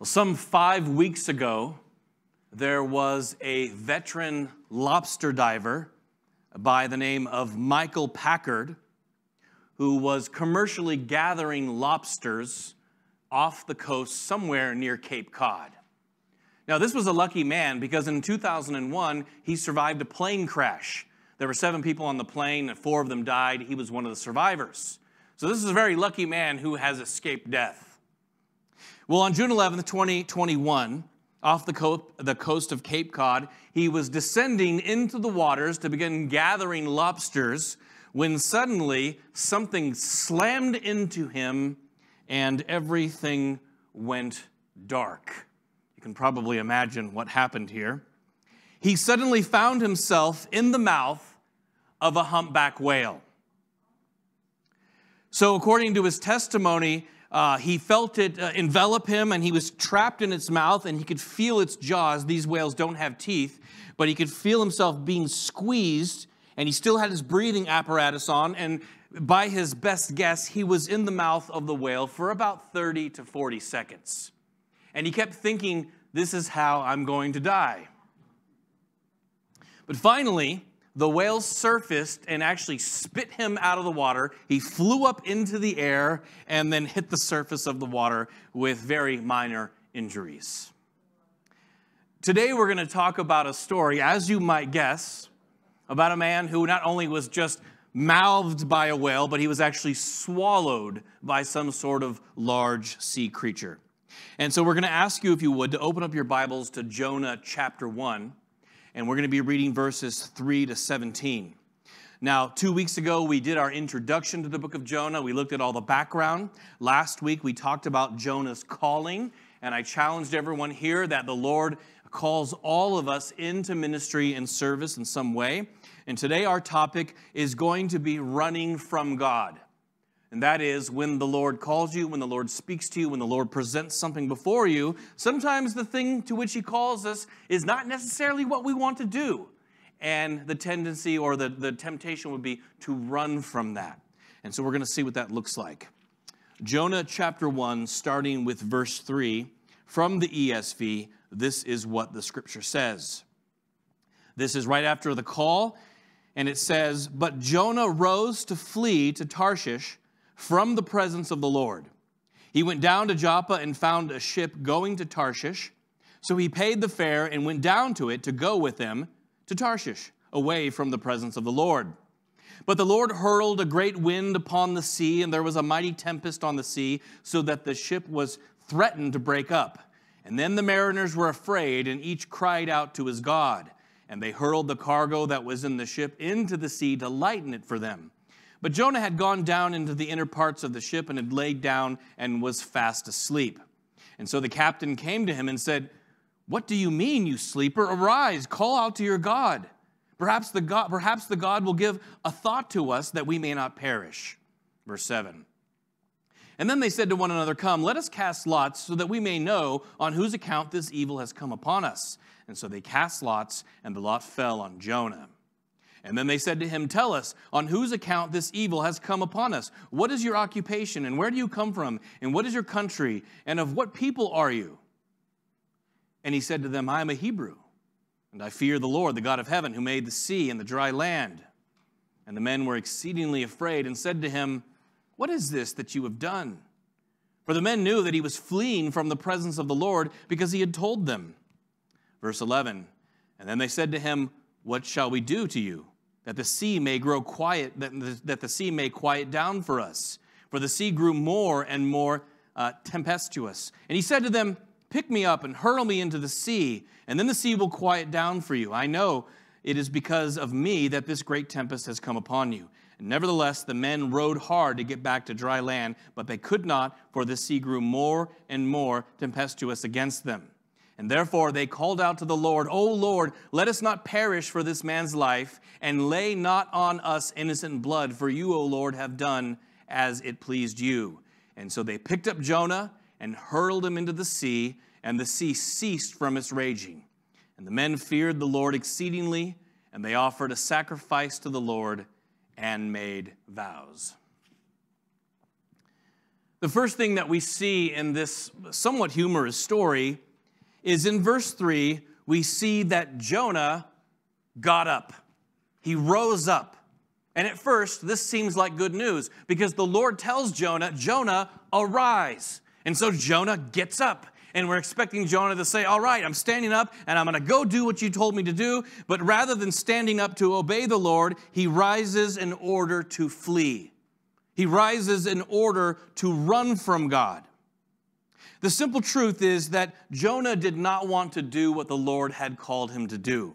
Well, some 5 weeks ago, there was a veteran lobster diver by the name of Michael Packard who was commercially gathering lobsters off the coast somewhere near Cape Cod. Now, this was a lucky man because in 2001, he survived a plane crash. There were 7 people on the plane, and 4 of them died. He was one of the survivors. So this is a very lucky man who has escaped death. Well, on June 11th, 2021, off the coast of Cape Cod, he was descending into the waters to begin gathering lobsters when suddenly something slammed into him and everything went dark. You can probably imagine what happened here. He suddenly found himself in the mouth of a humpback whale. So according to his testimony, he felt it envelop him, and he was trapped in its mouth, and he could feel its jaws. These whales don't have teeth, but he could feel himself being squeezed, and he still had his breathing apparatus on, and by his best guess, he was in the mouth of the whale for about 30 to 40 seconds. And he kept thinking, this is how I'm going to die. But finally, the whale surfaced and actually spit him out of the water. He flew up into the air and then hit the surface of the water with very minor injuries. Today we're going to talk about a story, as you might guess, about a man who not only was just mouthed by a whale, but he was actually swallowed by some sort of large sea creature. And so we're going to ask you, if you would, to open up your Bibles to Jonah chapter 1. And we're going to be reading verses 3 to 17. Now, 2 weeks ago, we did our introduction to the book of Jonah. We looked at all the background. Last week, we talked about Jonah's calling. And I challenged everyone here that the Lord calls all of us into ministry and service in some way. And today, our topic is going to be running from God. And that is when the Lord calls you, when the Lord speaks to you, when the Lord presents something before you, sometimes the thing to which he calls us is not necessarily what we want to do. And the tendency or the temptation would be to run from that. And so we're going to see what that looks like. Jonah chapter 1, starting with verse 3, from the ESV, this is what the scripture says. This is right after the call, and it says, "But Jonah rose to flee to Tarshish from the presence of the Lord. He went down to Joppa and found a ship going to Tarshish. So he paid the fare and went down to it to go with them to Tarshish, away from the presence of the Lord. But the Lord hurled a great wind upon the sea, and there was a mighty tempest on the sea, so that the ship was threatened to break up. And then the mariners were afraid, and each cried out to his God. And they hurled the cargo that was in the ship into the sea to lighten it for them. But Jonah had gone down into the inner parts of the ship and had laid down and was fast asleep. And so the captain came to him and said, 'What do you mean, you sleeper? Arise, call out to your God. Perhaps the God will give a thought to us that we may not perish.'" Verse 7. "And then they said to one another, 'Come, let us cast lots so that we may know on whose account this evil has come upon us.' And so they cast lots, and the lot fell on Jonah. And then they said to him, 'Tell us, on whose account this evil has come upon us? What is your occupation, and where do you come from, and what is your country, and of what people are you?' And he said to them, 'I am a Hebrew, and I fear the Lord, the God of heaven, who made the sea and the dry land.' And the men were exceedingly afraid and said to him, 'What is this that you have done?' For the men knew that he was fleeing from the presence of the Lord, because he had told them." Verse 11, "And then they said to him, 'What shall we do to you, that the sea may grow quiet, that the sea may quiet down for us?' For the sea grew more and more tempestuous. And he said to them, 'Pick me up and hurl me into the sea, and then the sea will quiet down for you. I know it is because of me that this great tempest has come upon you.' And nevertheless, the men rowed hard to get back to dry land, but they could not, for the sea grew more and more tempestuous against them. And therefore they called out to the Lord, 'O Lord, let us not perish for this man's life, and lay not on us innocent blood, for you, O Lord, have done as it pleased you.' And so they picked up Jonah and hurled him into the sea, and the sea ceased from its raging. And the men feared the Lord exceedingly, and they offered a sacrifice to the Lord and made vows." The first thing that we see in this somewhat humorous story is in verse 3, we see that Jonah got up. He rose up. And at first, this seems like good news because the Lord tells Jonah, Jonah, arise. And so Jonah gets up. And we're expecting Jonah to say, all right, I'm standing up and I'm going to go do what you told me to do. But rather than standing up to obey the Lord, he rises in order to flee. He rises in order to run from God. The simple truth is that Jonah did not want to do what the Lord had called him to do.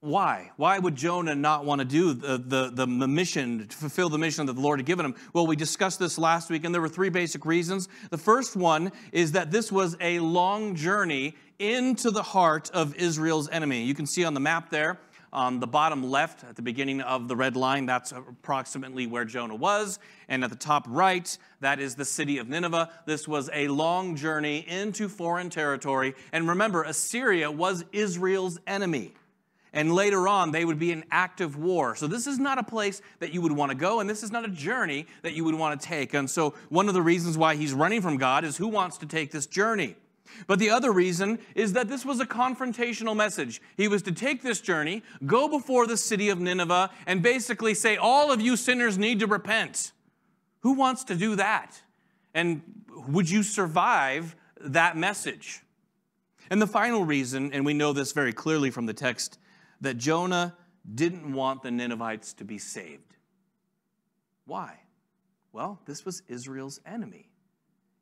Why? Why would Jonah not want to do the mission, to fulfill the mission that the Lord had given him? Well, we discussed this last week, and there were three basic reasons. The first one is that this was a long journey into the heart of Israel's enemy. You can see on the map there, on the bottom left, at the beginning of the red line, that's approximately where Jonah was. And at the top right, that is the city of Nineveh. This was a long journey into foreign territory. And remember, Assyria was Israel's enemy. And later on, they would be in active war. So this is not a place that you would want to go, and this is not a journey that you would want to take. And so one of the reasons why he's running from God is who wants to take this journey? But the other reason is that this was a confrontational message. He was to take this journey, go before the city of Nineveh, and basically say, all of you sinners need to repent. Who wants to do that? And would you survive that message? And the final reason, and we know this very clearly from the text, that Jonah didn't want the Ninevites to be saved. Why? Well, this was Israel's enemy.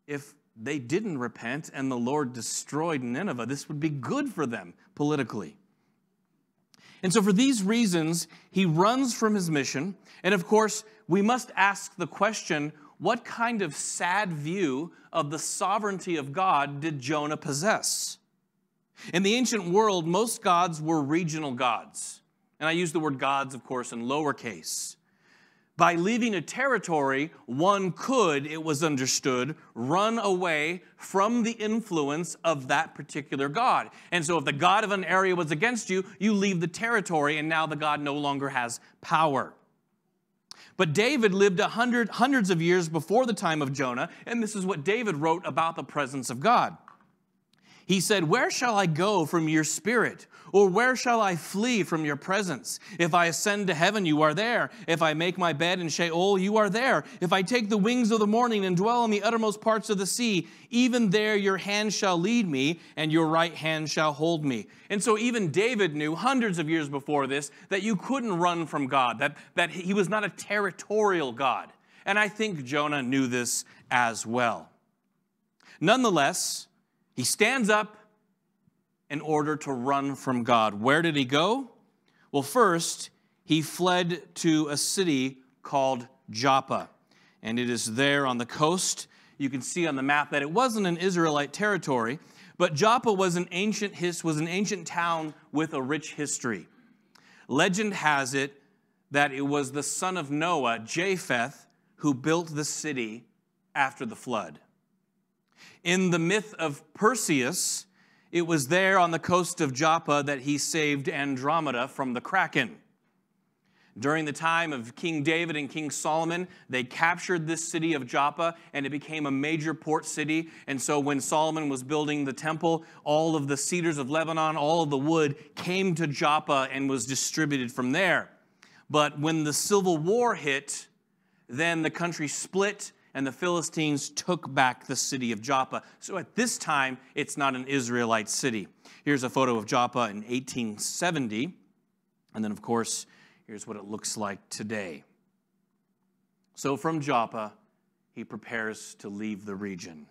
If they didn't repent and the Lord destroyed Nineveh, this would be good for them politically. And so for these reasons, he runs from his mission. And of course, we must ask the question, what kind of sad view of the sovereignty of God did Jonah possess? In the ancient world, most gods were regional gods. And I use the word gods, of course, in lowercase. By leaving a territory, one could, it was understood, run away from the influence of that particular god. And so if the god of an area was against you, you leave the territory, and now the god no longer has power. But David lived hundreds of years before the time of Jonah, and this is what David wrote about the presence of God. He said, where shall I go from your spirit? Or where shall I flee from your presence? If I ascend to heaven, you are there. If I make my bed in Sheol, you are there. If I take the wings of the morning and dwell in the uttermost parts of the sea, even there your hand shall lead me, and your right hand shall hold me. And so even David knew hundreds of years before this that you couldn't run from God, that he was not a territorial God. And I think Jonah knew this as well. Nonetheless, he stands up in order to run from God. Where did he go? Well, first, he fled to a city called Joppa, and it is there on the coast. You can see on the map that it wasn't an Israelite territory, but Joppa was an ancient town with a rich history. Legend has it that it was the son of Noah, Japheth, who built the city after the flood. In the myth of Perseus, it was there on the coast of Joppa that he saved Andromeda from the kraken. During the time of King David and King Solomon, they captured this city of Joppa, and it became a major port city. And so when Solomon was building the temple, all of the cedars of Lebanon, all of the wood came to Joppa and was distributed from there. But when the Civil War hit, then the country split, and the Philistines took back the city of Joppa. So at this time, it's not an Israelite city. Here's a photo of Joppa in 1870. And then, of course, here's what it looks like today. So from Joppa, he prepares to leave the region.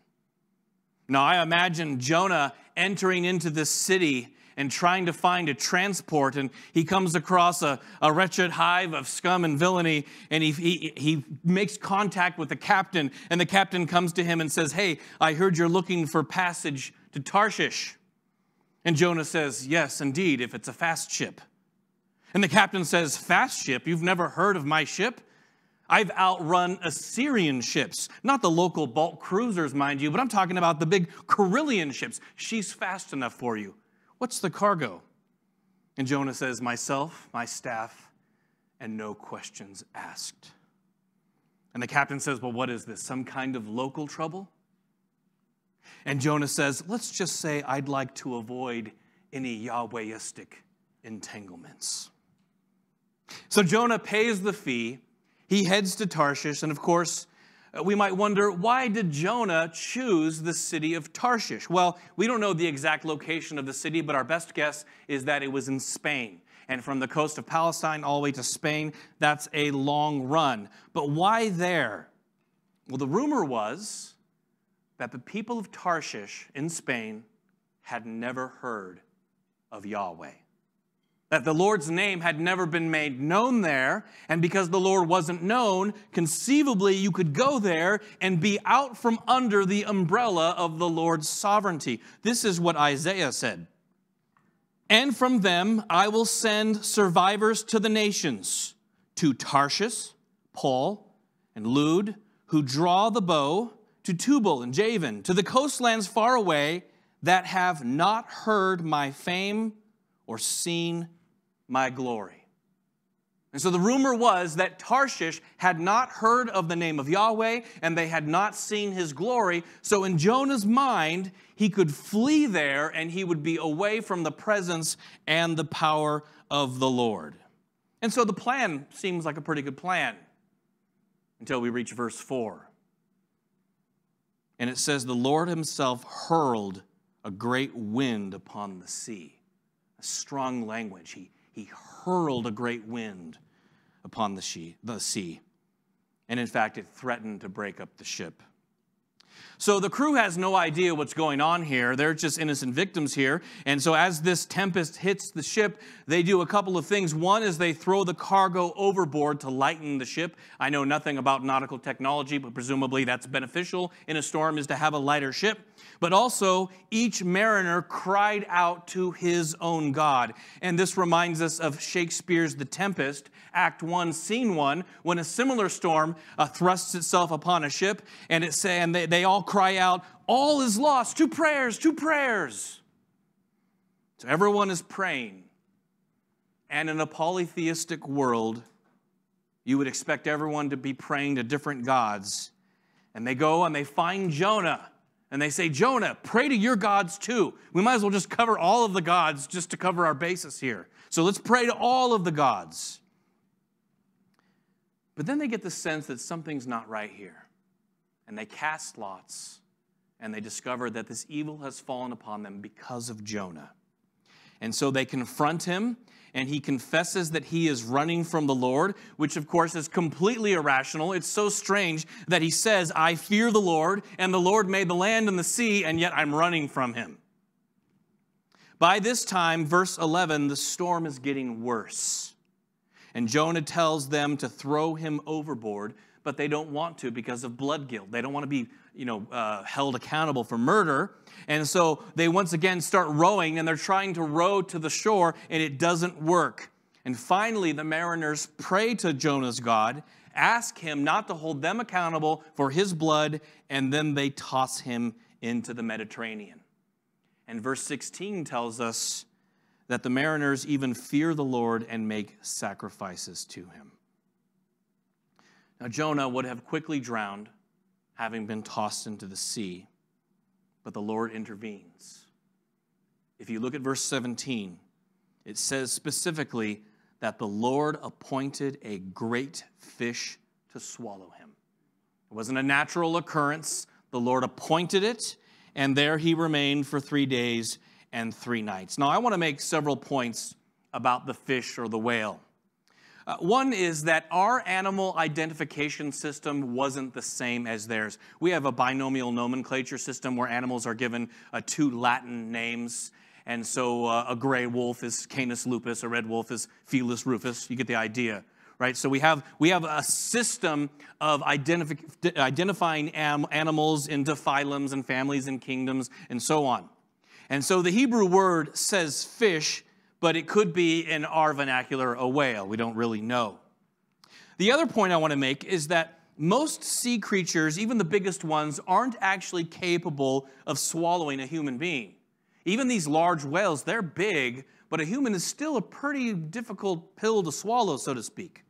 Now, I imagine Jonah entering into this city and trying to find a transport, and he comes across a wretched hive of scum and villainy, and he makes contact with the captain, and the captain comes to him and says, hey, I heard you're looking for passage to Tarshish. And Jonah says, yes, indeed, if it's a fast ship. And the captain says, fast ship? You've never heard of my ship? I've outrun Assyrian ships, not the local bulk cruisers, mind you, but I'm talking about the big Carillion ships. She's fast enough for you. What's the cargo? And Jonah says, myself, my staff, and no questions asked. And the captain says, well, what is this, some kind of local trouble? And Jonah says, let's just say I'd like to avoid any Yahwehistic entanglements. So Jonah pays the fee. He heads to Tarshish. And of course, we might wonder, why did Jonah choose the city of Tarshish? Well, we don't know the exact location of the city, but our best guess is that it was in Spain. And from the coast of Palestine all the way to Spain, that's a long run. But why there? Well, the rumor was that the people of Tarshish in Spain had never heard of Yahweh, that the Lord's name had never been made known there, and because the Lord wasn't known, conceivably you could go there and be out from under the umbrella of the Lord's sovereignty. This is what Isaiah said. And from them I will send survivors to the nations, to Tarshish, Paul, and Lude, who draw the bow, to Tubal and Javan, to the coastlands far away that have not heard my fame or seen my glory. And so the rumor was that Tarshish had not heard of the name of Yahweh, and they had not seen his glory. So in Jonah's mind, he could flee there, and he would be away from the presence and the power of the Lord. And so the plan seems like a pretty good plan until we reach verse 4. And it says, the Lord himself hurled a great wind upon the sea. Strong language. He hurled a great wind upon the sea. And in fact, it threatened to break up the ship. So the crew has no idea what's going on here. They're just innocent victims here. And so as this tempest hits the ship, they do a couple of things. One is they throw the cargo overboard to lighten the ship. I know nothing about nautical technology, but presumably that's beneficial in a storm, is to have a lighter ship. But also, each mariner cried out to his own God. And this reminds us of Shakespeare's The Tempest, Act 1, Scene 1, when a similar storm thrusts itself upon a ship, and they all cry out, all is lost, two prayers, two prayers. So everyone is praying. And in a polytheistic world, you would expect everyone to be praying to different gods. And they go and they find Jonah. And they say, Jonah, pray to your gods too. We might as well just cover all of the gods just to cover our bases here. So let's pray to all of the gods. But then they get the sense that something's not right here. And they cast lots, and they discover that this evil has fallen upon them because of Jonah. And so they confront him, and he confesses that he is running from the Lord, which of course is completely irrational. It's so strange that he says, I fear the Lord, and the Lord made the land and the sea, and yet I'm running from him. By this time, verse 11, the storm is getting worse. And Jonah tells them to throw him overboard, but they don't want to because of blood guilt. They don't want to be held accountable for murder. And so they once again start rowing, and they're trying to row to the shore, and it doesn't work. And finally, the mariners pray to Jonah's God, ask him not to hold them accountable for his blood, and then they toss him into the Mediterranean. And verse 16 tells us that the mariners even fear the Lord and make sacrifices to him. Now, Jonah would have quickly drowned, having been tossed into the sea, but the Lord intervenes. If you look at verse 17, it says specifically that the Lord appointed a great fish to swallow him. It wasn't a natural occurrence. The Lord appointed it, and there he remained for 3 days and 3 nights. Now, I want to make several points about the fish or the whale. One is that our animal identification system wasn't the same as theirs. We have a binomial nomenclature system where animals are given 2 Latin names. And so a gray wolf is Canis lupus, a red wolf is Felis rufus. You get the idea, right? So we have a system of identifying animals into phylums and families and kingdoms and so on. And so the Hebrew word says fish, but it could be, in our vernacular, a whale. We don't really know. The other point I want to make is that most sea creatures, even the biggest ones, aren't actually capable of swallowing a human being. Even these large whales, they're big, but a human is still a pretty difficult pill to swallow, so to speak.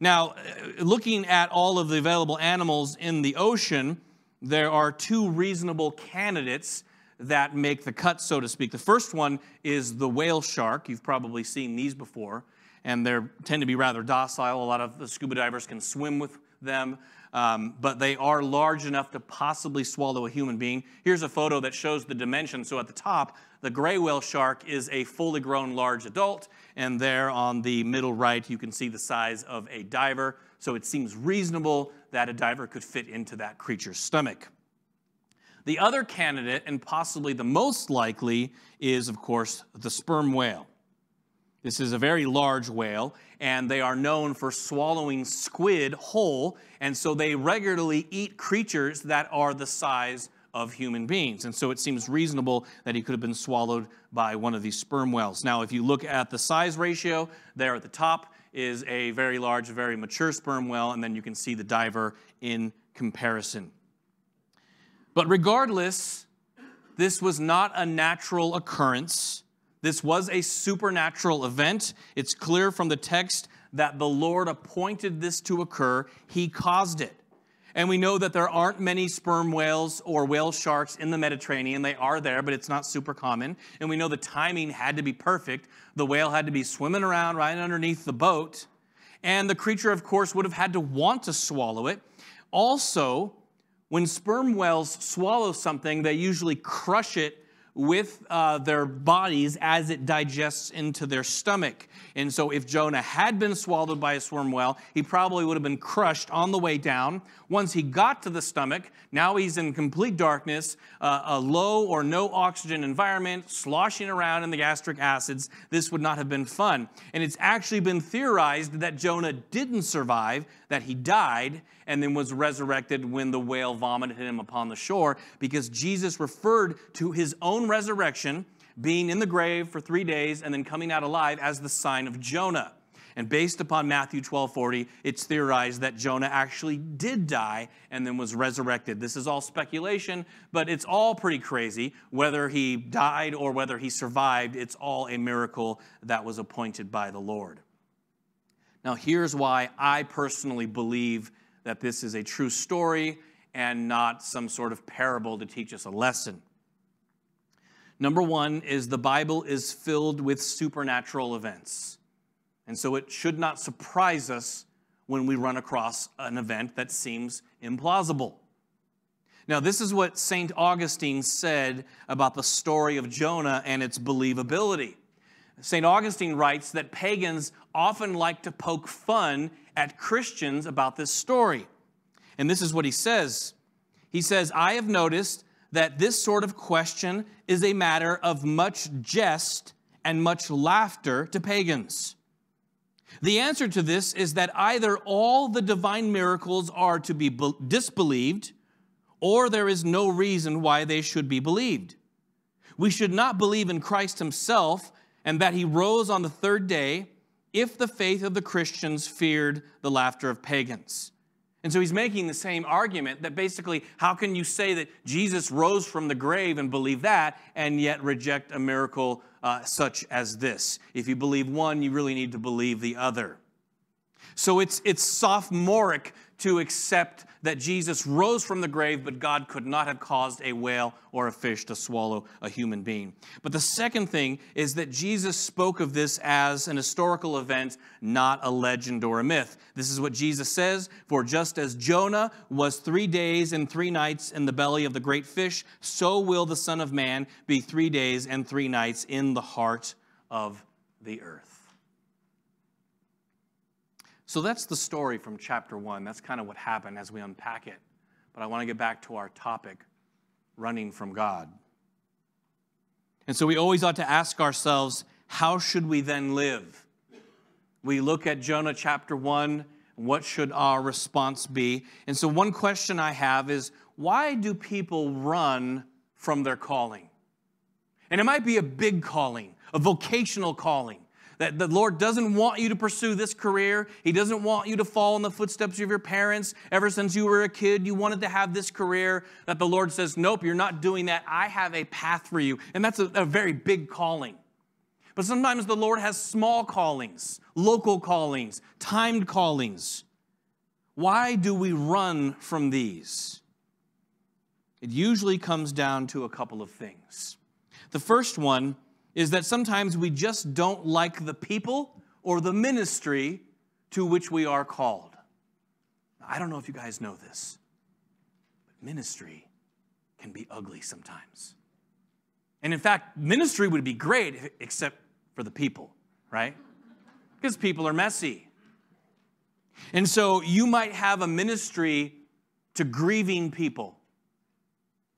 Now, looking at all of the available animals in the ocean, there are two reasonable candidates that make the cut, so to speak. The first one is the whale shark. You've probably seen these before, and they tend to be rather docile. A lot of the scuba divers can swim with them, but they are large enough to possibly swallow a human being. Here's a photo that shows the dimensions. So at the top, the gray whale shark is a fully grown large adult, and there on the middle right, you can see the size of a diver. So it seems reasonable that a diver could fit into that creature's stomach. The other candidate, and possibly the most likely, is, of course, the sperm whale. This is a very large whale, and they are known for swallowing squid whole, and so they regularly eat creatures that are the size of human beings. And so it seems reasonable that he could have been swallowed by one of these sperm whales. Now, if you look at the size ratio, there at the top is a very large, very mature sperm whale, and then you can see the diver in comparison. But regardless, this was not a natural occurrence. This was a supernatural event. It's clear from the text that the Lord appointed this to occur. He caused it. And we know that there aren't many sperm whales or whale sharks in the Mediterranean. They are there, but it's not super common. And we know the timing had to be perfect. The whale had to be swimming around right underneath the boat. And the creature, of course, would have had to want to swallow it. Also, when sperm whales swallow something, they usually crush it with their bodies as it digests into their stomach. And so if Jonah had been swallowed by a sperm whale, he probably would have been crushed on the way down. Once he got to the stomach, now he's in complete darkness, a low or no oxygen environment, sloshing around in the gastric acids. This would not have been fun. And it's actually been theorized that Jonah didn't survive, that he died, and then was resurrected when the whale vomited him upon the shore, because Jesus referred to his own resurrection, being in the grave for 3 days and then coming out alive, as the sign of Jonah. And based upon Matthew 12:40, it's theorized that Jonah actually did die and then was resurrected. This is all speculation, but it's all pretty crazy. Whether he died or whether he survived, it's all a miracle that was appointed by the Lord. Now, here's why I personally believe that this is a true story and not some sort of parable to teach us a lesson. Number one is the Bible is filled with supernatural events. And so it should not surprise us when we run across an event that seems implausible. Now, this is what Saint Augustine said about the story of Jonah and its believability. St. Augustine writes that pagans often like to poke fun at Christians about this story. And this is what he says. He says, "I have noticed that this sort of question is a matter of much jest and much laughter to pagans. The answer to this is that either all the divine miracles are to be disbelieved, or there is no reason why they should be believed. We should not believe in Christ himself, and that he rose on the third day, if the faith of the Christians feared the laughter of pagans." And so he's making the same argument that basically, how can you say that Jesus rose from the grave and believe that, and yet reject a miracle such as this? If you believe one, you really need to believe the other. So it's sophomoric to accept that Jesus rose from the grave, but God could not have caused a whale or a fish to swallow a human being. But the second thing is that Jesus spoke of this as an historical event, not a legend or a myth. This is what Jesus says, "For just as Jonah was 3 days and 3 nights in the belly of the great fish, so will the Son of Man be 3 days and 3 nights in the heart of the earth." So that's the story from chapter 1. That's kind of what happened as we unpack it. But I want to get back to our topic, running from God. And so we always ought to ask ourselves, how should we then live? We look at Jonah chapter 1, what should our response be? And so one question I have is, why do people run from their calling? And it might be a big calling, a vocational calling. That the Lord doesn't want you to pursue this career. He doesn't want you to fall in the footsteps of your parents. Ever since you were a kid, you wanted to have this career. That the Lord says, nope, you're not doing that. I have a path for you. And that's a very big calling. But sometimes the Lord has small callings, local callings, timed callings. Why do we run from these? It usually comes down to a couple of things. The first one is that sometimes we just don't like the people or the ministry to which we are called. I don't know if you guys know this, but ministry can be ugly sometimes. And in fact, ministry would be great except for the people, right? Because people are messy. And so you might have a ministry to grieving people.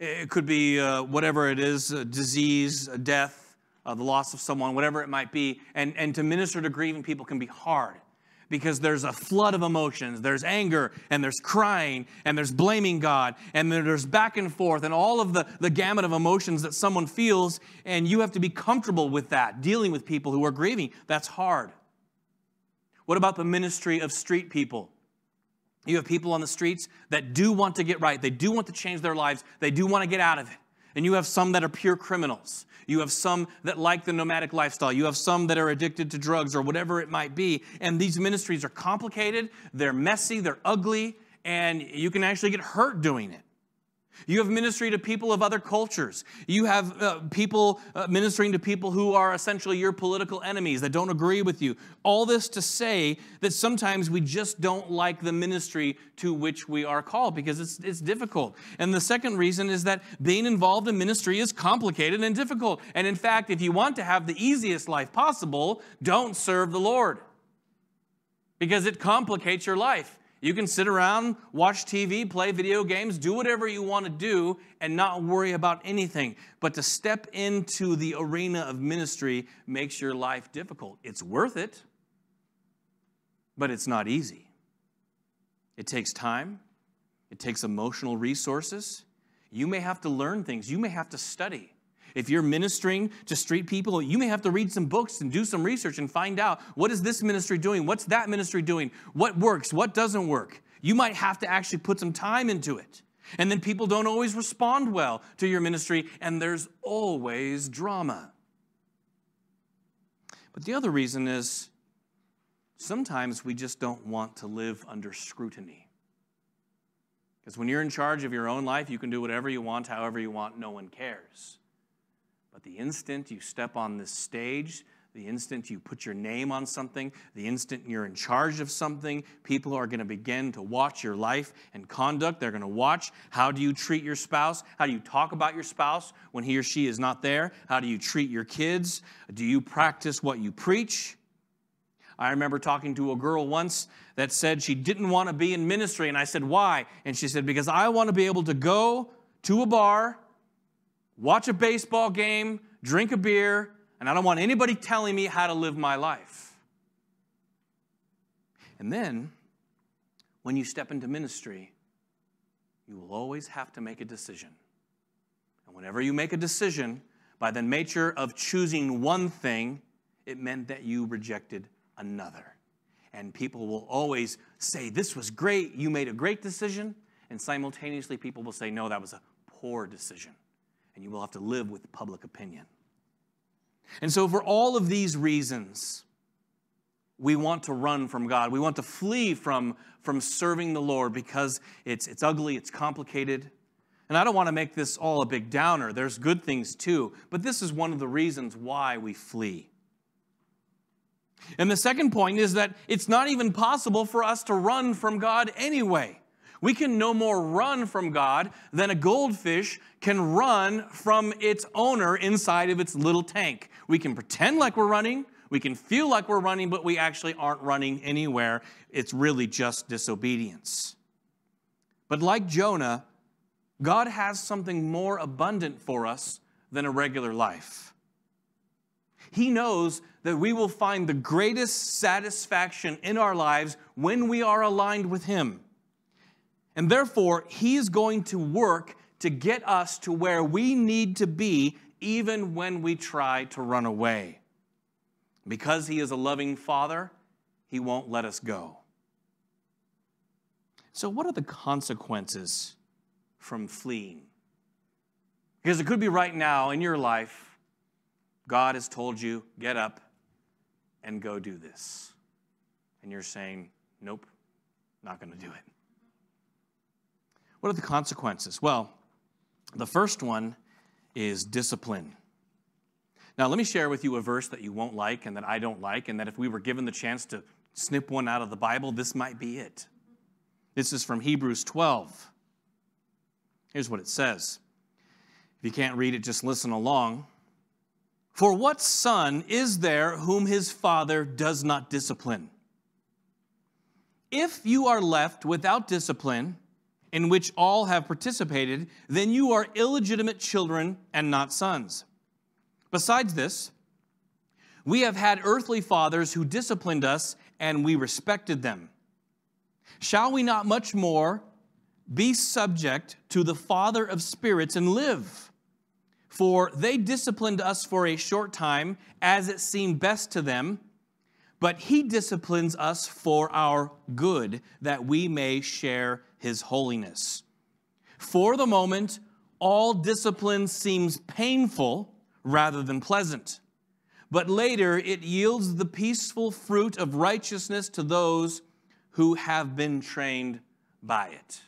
It could be whatever it is, a disease, a death, the loss of someone, whatever it might be. And to minister to grieving people can be hard because there's a flood of emotions. There's anger, and there's crying, and there's blaming God, and there's back and forth, and all of the gamut of emotions that someone feels, and you have to be comfortable with that, dealing with people who are grieving. That's hard. What about the ministry of street people? You have people on the streets that do want to get right. They do want to change their lives. They do want to get out of it. And you have some that are pure criminals. You have some that like the nomadic lifestyle. You have some that are addicted to drugs or whatever it might be. And these ministries are complicated. They're messy. They're ugly. And you can actually get hurt doing it. You have ministry to people of other cultures. You have people ministering to people who are essentially your political enemies that don't agree with you. All this to say that sometimes we just don't like the ministry to which we are called because it's difficult. And the second reason is that being involved in ministry is complicated and difficult. And in fact, if you want to have the easiest life possible, don't serve the Lord because it complicates your life. You can sit around, watch TV, play video games, do whatever you want to do and not worry about anything. But to step into the arena of ministry makes your life difficult. It's worth it, but it's not easy. It takes time. It takes emotional resources. You may have to learn things. You may have to study. If you're ministering to street people, you may have to read some books and do some research and find out, what is this ministry doing? What's that ministry doing? What works? What doesn't work? You might have to actually put some time into it. And then people don't always respond well to your ministry, and there's always drama. But the other reason is sometimes we just don't want to live under scrutiny. Because when you're in charge of your own life, you can do whatever you want, however you want. No one cares. But the instant you step on this stage, the instant you put your name on something, the instant you're in charge of something, people are going to begin to watch your life and conduct. They're going to watch how do you treat your spouse? How do you talk about your spouse when he or she is not there? How do you treat your kids? Do you practice what you preach? I remember talking to a girl once that said she didn't want to be in ministry, and I said, why? And she said, because I want to be able to go to a bar, watch a baseball game, drink a beer, and I don't want anybody telling me how to live my life. And then, when you step into ministry, you will always have to make a decision. And whenever you make a decision, by the nature of choosing one thing, it meant that you rejected another. And people will always say, this was great, you made a great decision, and simultaneously people will say, no, that was a poor decision. And you will have to live with public opinion. And so for all of these reasons, we want to run from God. We want to flee from serving the Lord because it's ugly, it's complicated. And I don't want to make this all a big downer. There's good things too. But this is one of the reasons why we flee. And the second point is that it's not even possible for us to run from God anyway. We can no more run from God than a goldfish can run from its owner inside of its little tank. We can pretend like we're running, we can feel like we're running, but we actually aren't running anywhere. It's really just disobedience. But like Jonah, God has something more abundant for us than a regular life. He knows that we will find the greatest satisfaction in our lives when we are aligned with Him. And therefore, He is going to work to get us to where we need to be even when we try to run away. Because He is a loving Father, He won't let us go. So what are the consequences from fleeing? Because it could be right now in your life God has told you, get up and go do this. And you're saying, nope, not going to do it. What are the consequences? Well, the first one is discipline. Now, let me share with you a verse that you won't like and that I don't like, and that if we were given the chance to snip one out of the Bible, this might be it. This is from Hebrews 12. Here's what it says. If you can't read it, just listen along. For what son is there whom his father does not discipline? If you are left without discipline, in which all have participated, then you are illegitimate children and not sons. Besides this, we have had earthly fathers who disciplined us, and we respected them. Shall we not much more be subject to the Father of spirits and live? For they disciplined us for a short time, as it seemed best to them, but he disciplines us for our good, that we may share his holiness. For the moment, all discipline seems painful rather than pleasant, but later it yields the peaceful fruit of righteousness to those who have been trained by it.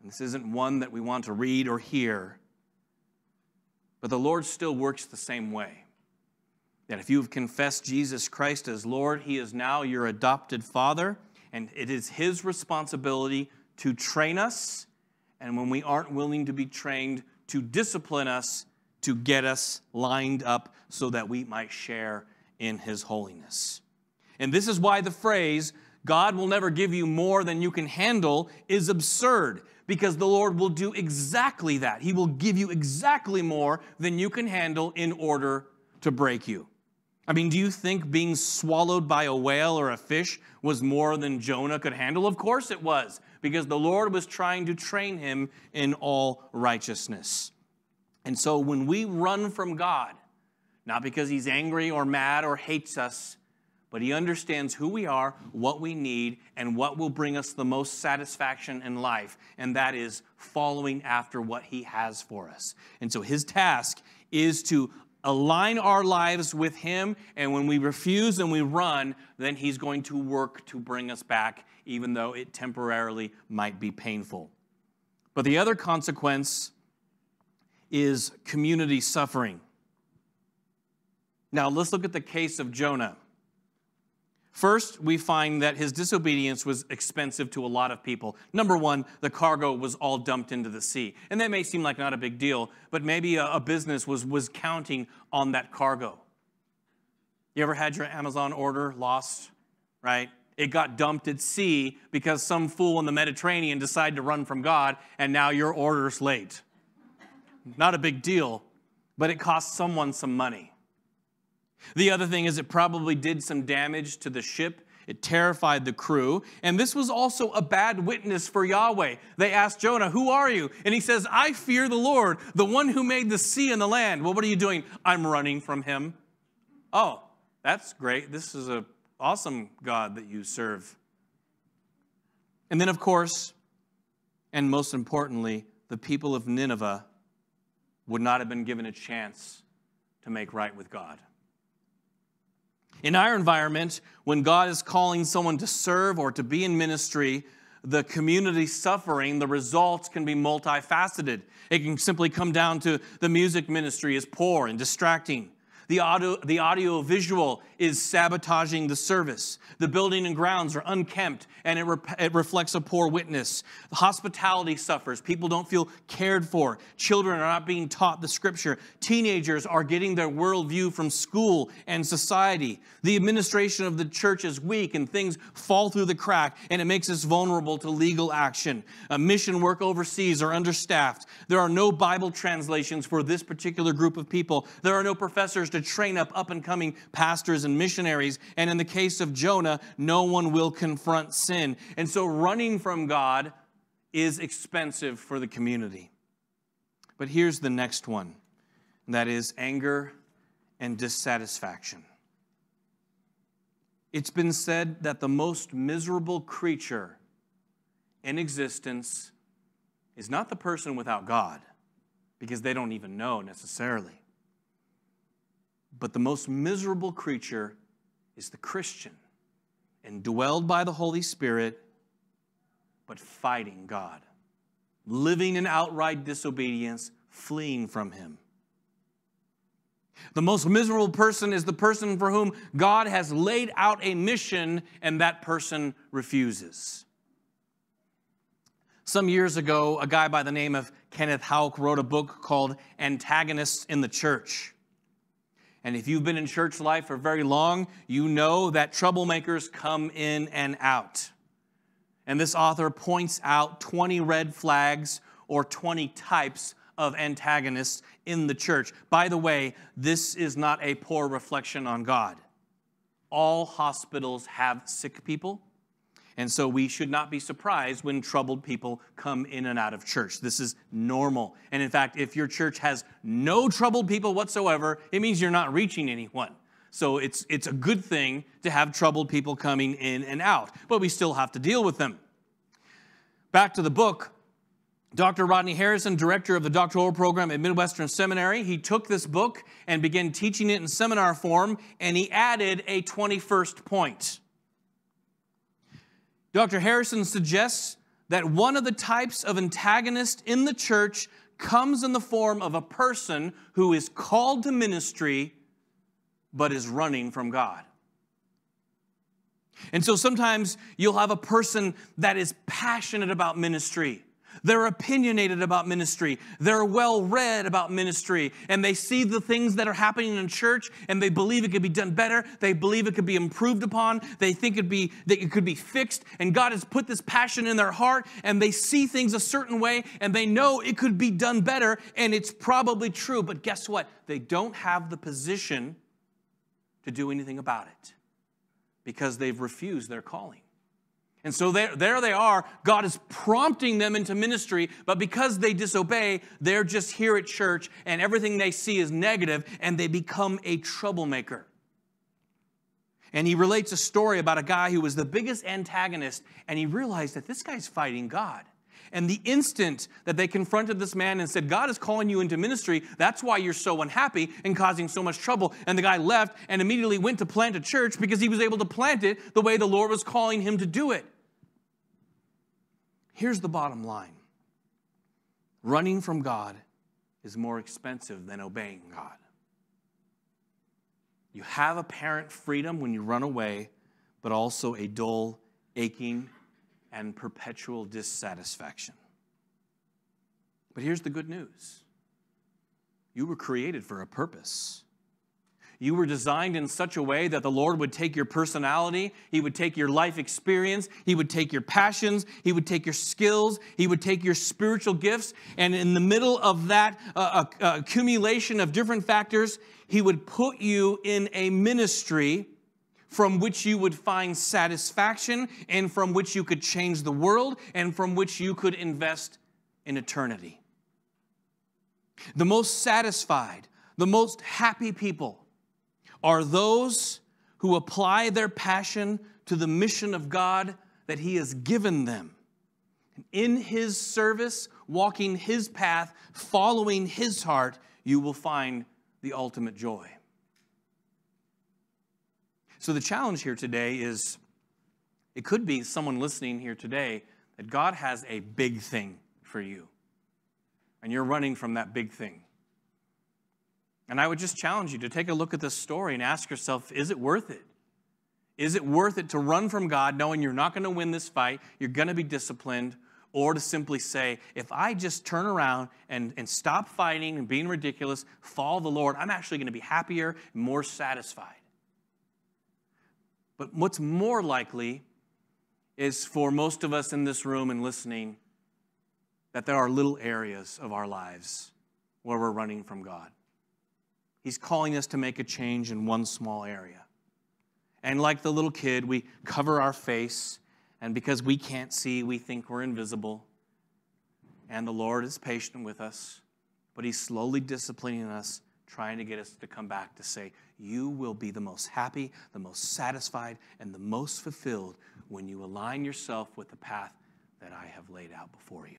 And this isn't one that we want to read or hear, but the Lord still works the same way. That if you've confessed Jesus Christ as Lord, he is now your adopted father, and it is his responsibility to train us, and when we aren't willing to be trained, to discipline us, to get us lined up so that we might share in his holiness. And this is why the phrase, God will never give you more than you can handle, is absurd, because the Lord will do exactly that. He will give you exactly more than you can handle in order to break you. I mean, do you think being swallowed by a whale or a fish was more than Jonah could handle? Of course it was, because the Lord was trying to train him in all righteousness. And so when we run from God, not because he's angry or mad or hates us, but he understands who we are, what we need, and what will bring us the most satisfaction in life, and that is following after what he has for us. And so his task is to align our lives with him, and when we refuse and we run, then he's going to work to bring us back, even though it temporarily might be painful. But the other consequence is community suffering. Now, let's look at the case of Jonah. First, we find that his disobedience was expensive to a lot of people. Number one, the cargo was all dumped into the sea. And that may seem like not a big deal, but maybe a business was counting on that cargo. You ever had your Amazon order lost, right? It got dumped at sea because some fool in the Mediterranean decided to run from God, and now your order's late. Not a big deal, but it cost someone some money. The other thing is it probably did some damage to the ship. It terrified the crew. And this was also a bad witness for Yahweh. They asked Jonah, who are you? And he says, I fear the Lord, the one who made the sea and the land. Well, what are you doing? I'm running from him. Oh, that's great. This is an awesome God that you serve. And then, of course, and most importantly, the people of Nineveh would not have been given a chance to make right with God. In our environment, when God is calling someone to serve or to be in ministry, the community suffering, the results can be multifaceted. It can simply come down to the music ministry is poor and distracting. The audiovisual is sabotaging the service. The building and grounds are unkempt, and it reflects a poor witness. The hospitality suffers. People don't feel cared for. Children are not being taught the scripture. Teenagers are getting their worldview from school and society. The administration of the church is weak, and things fall through the crack, and it makes us vulnerable to legal action. Mission work overseas are understaffed. There are no Bible translations for this particular group of people. There are no professors to train up up-and-coming pastors and missionaries, and in the case of Jonah, no one will confront sin. And so running from God is expensive for the community. But here's the next one, and that is anger and dissatisfaction. It's been said that the most miserable creature in existence is not the person without God, because they don't even know necessarily. But the most miserable creature is the Christian, indwelled by the Holy Spirit, but fighting God, living in outright disobedience, fleeing from Him. The most miserable person is the person for whom God has laid out a mission, and that person refuses. Some years ago, a guy by the name of Kenneth Houck wrote a book called Antagonists in the Church. And if you've been in church life for very long, you know that troublemakers come in and out. And this author points out 20 red flags or 20 types of antagonists in the church. By the way, this is not a poor reflection on God. All hospitals have sick people, and so we should not be surprised when troubled people come in and out of church. This is normal. And in fact, if your church has no troubled people whatsoever, it means you're not reaching anyone. So it's a good thing to have troubled people coming in and out, but we still have to deal with them. Back to the book. Dr. Rodney Harrison, director of the doctoral program at Midwestern Seminary, he took this book and began teaching it in seminar form, and he added a 21st point. Dr. Harrison suggests that one of the types of antagonist in the church comes in the form of a person who is called to ministry but is running from God. And so sometimes you'll have a person that is passionate about ministry. They're opinionated about ministry. They're well-read about ministry. And they see the things that are happening in church, and they believe it could be done better. They believe it could be improved upon. They think it could be fixed. And God has put this passion in their heart, and they see things a certain way, and they know it could be done better, and it's probably true. But guess what? They don't have the position to do anything about it because they've refused their calling. And so there they are. God is prompting them into ministry, but because they disobey, they're just here at church, and everything they see is negative, and they become a troublemaker. And he relates a story about a guy who was the biggest antagonist, and he realized that this guy's fighting God. And the instant that they confronted this man and said, God is calling you into ministry, that's why you're so unhappy and causing so much trouble. And the guy left and immediately went to plant a church because he was able to plant it the way the Lord was calling him to do it. Here's the bottom line. Running from God is more expensive than obeying God. You have apparent freedom when you run away, but also a dull, aching, and perpetual dissatisfaction. But here's the good news. You were created for a purpose. You were designed in such a way that the Lord would take your personality, He would take your life experience, He would take your passions, He would take your skills, He would take your spiritual gifts, and in the middle of that accumulation of different factors, He would put you in a ministry from which you would find satisfaction, and from which you could change the world, and from which you could invest in eternity. The most satisfied, the most happy people are those who apply their passion to the mission of God that He has given them. In His service, walking His path, following His heart, you will find the ultimate joy. So the challenge here today is, it could be someone listening here today that God has a big thing for you, and you're running from that big thing. And I would just challenge you to take a look at this story and ask yourself, is it worth it? Is it worth it to run from God knowing you're not going to win this fight, you're going to be disciplined, or to simply say, if I just turn around and stop fighting and being ridiculous, follow the Lord, I'm actually going to be happier and more satisfied. But what's more likely is for most of us in this room and listening that there are little areas of our lives where we're running from God. He's calling us to make a change in one small area. And like the little kid, we cover our face, and because we can't see, we think we're invisible. And the Lord is patient with us, but He's slowly disciplining us, trying to get us to come back to say, you will be the most happy, the most satisfied, and the most fulfilled when you align yourself with the path that I have laid out before you.